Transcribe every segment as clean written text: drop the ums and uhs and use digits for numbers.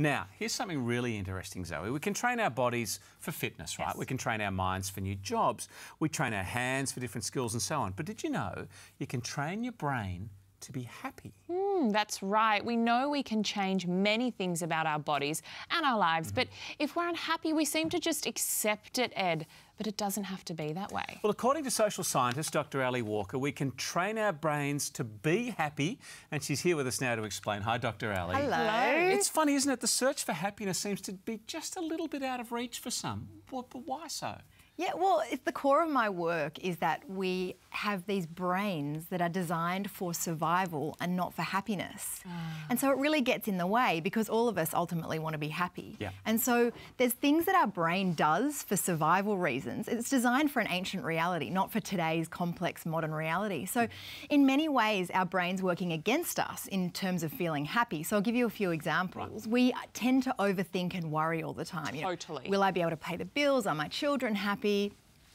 Now, here's something really interesting, Zoe. We can train our bodies for fitness, right? Yes. We can train our minds for new jobs. We train our hands for different skills and so on. But did you know you can train your brain to be happy? That's right. We know we can change many things about our bodies and our lives, but if we're unhappy, we seem to just accept it, Ed. But it doesn't have to be that way. Well, according to social scientist Dr Ali Walker, we can train our brains to be happy, and she's here with us now to explain. Hi, Dr Ali. Hello. It's funny, isn't it? The search for happiness seems to be just a little bit out of reach for some. But why so? Yeah, well, it's the core of my work is that we have these brains that are designed for survival and not for happiness. And so it really gets in the way because all of us ultimately want to be happy. Yeah. And so there's things that our brain does for survival reasons. It's designed for an ancient reality, not for today's complex modern reality. So in many ways, our brain's working against us in terms of feeling happy. So I'll give you a few examples. Right. We tend to overthink and worry all the time. You know, totally. Will I be able to pay the bills? Are my children happy?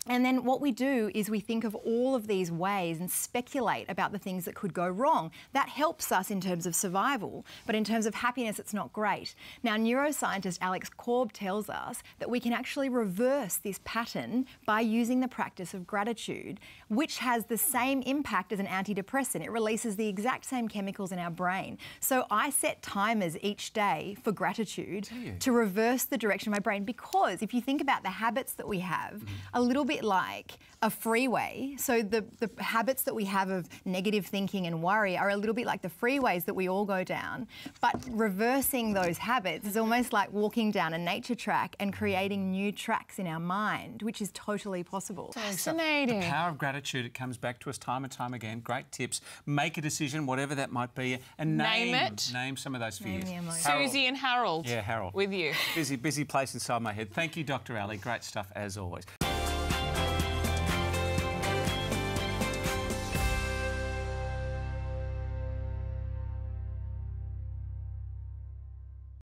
And then what we do is we think of all of these ways and speculate about the things that could go wrong. That helps us in terms of survival, but in terms of happiness, it's not great. Now, neuroscientist Alex Korb tells us that we can actually reverse this pattern by using the practice of gratitude, which has the same impact as an antidepressant. It releases the exact same chemicals in our brain. So I set timers each day for gratitude to reverse the direction of my brain, because if you think about the habits that we have, a little bit like a freeway. So the habits that we have of negative thinking and worry are a little bit like the freeways that we all go down, but reversing those habits is almost like walking down a nature track and creating new tracks in our mind, which is totally possible. Fascinating. The power of gratitude, it comes back to us time and time again. Great tips. Make a decision, whatever that might be, and name it. Name some of those for you. Susie and Harold. Yeah, Harold. With you. Busy place inside my head. Thank you, Dr Ali. Great stuff as always.